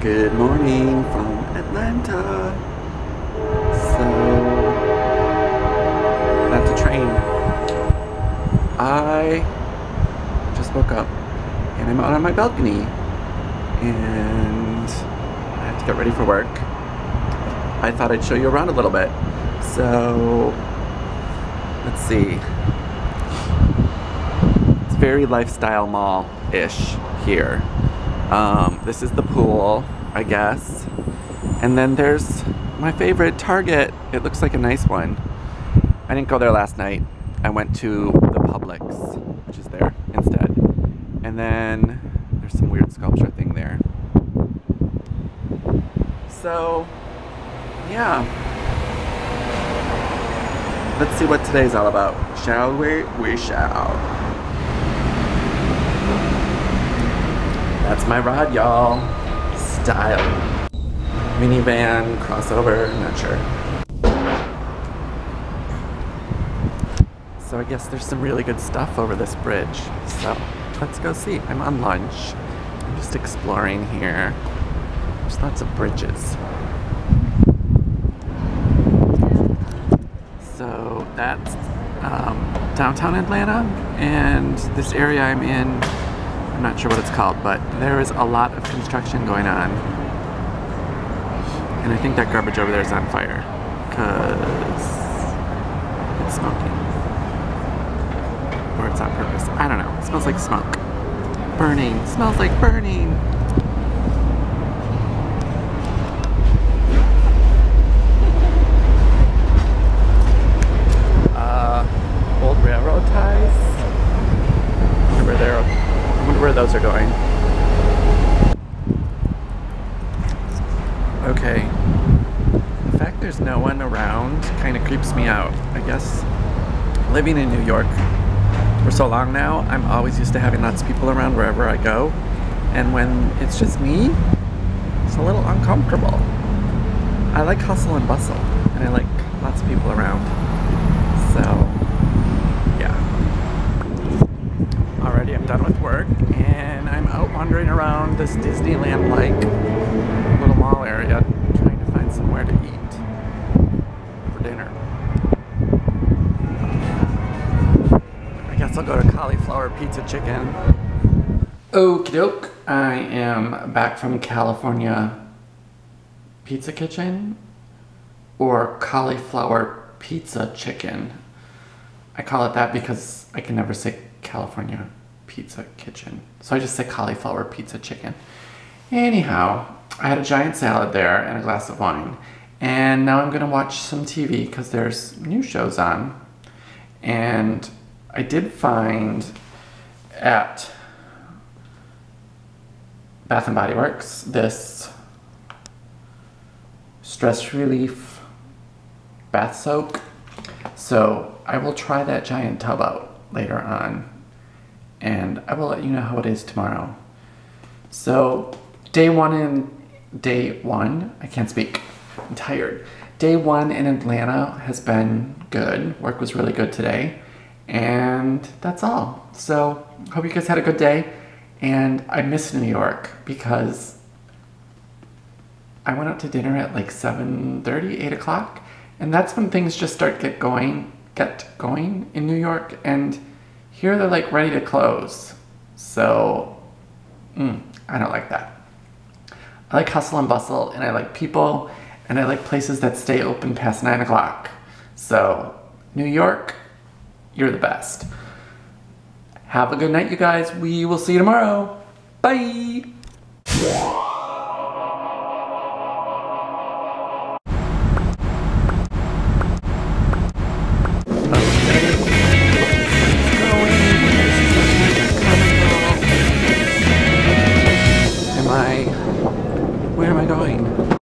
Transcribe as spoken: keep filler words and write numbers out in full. Good morning from Atlanta. So, at the train. I just woke up and I'm out on my balcony and I have to get ready for work. I thought I'd show you around a little bit. So, let's see. It's very lifestyle mall-ish here. Um, this is the pool, I guess. And then there's my favorite, Target. It looks like a nice one. I didn't go there last night. I went to the Publix, which is there instead. And then there's some weird sculpture thing there. So, yeah. Let's see what today's all about. Shall we? We shall. That's my rod, y'all. Style. Minivan, crossover, not sure. So I guess there's some really good stuff over this bridge. So let's go see. I'm on lunch. I'm just exploring here. There's lots of bridges. So that's um, downtown Atlanta, and this area I'm in, I'm not sure what it's called, but there is a lot of construction going on. And I think that garbage over there is on fire, because it's smoking. Or it's on purpose. I don't know. It smells like smoke. Burning. It smells like burning. Uh, old railroad ties? Remember there are where those are going. Okay. The fact there's no one around kind of creeps me out. I guess living in New York for so long now, I'm always used to having lots of people around wherever I go. And when it's just me, it's a little uncomfortable. I like hustle and bustle, and I like lots of people around. So I'm done with work and I'm out wandering around this Disneyland-like little mall area trying to find somewhere to eat for dinner. I guess I'll go to cauliflower pizza chicken. Okie doke, I am back from California Pizza Kitchen or cauliflower pizza chicken. I call it that because I can never say California Pizza Kitchen. So I just say cauliflower pizza chicken. Anyhow, I had a giant salad there and a glass of wine. And now I'm going to watch some T V because there's new shows on. And I did find at Bath and Body Works this stress relief bath soak. So I will try that giant tub out later on. And I will let you know how it is tomorrow. So day one in day one, I can't speak, I'm tired. Day one in Atlanta has been good. Work was really good today. And that's all. So hope you guys had a good day. And I miss New York because I went out to dinner at like seven thirty, eight o'clock. And that's when things just start get going, get going in New York. And here they're like ready to close, so mm, I don't like that. I like hustle and bustle, and I like people, and I like places that stay open past nine o'clock. So New York, you're the best. Have a good night, you guys. We will see you tomorrow. Bye.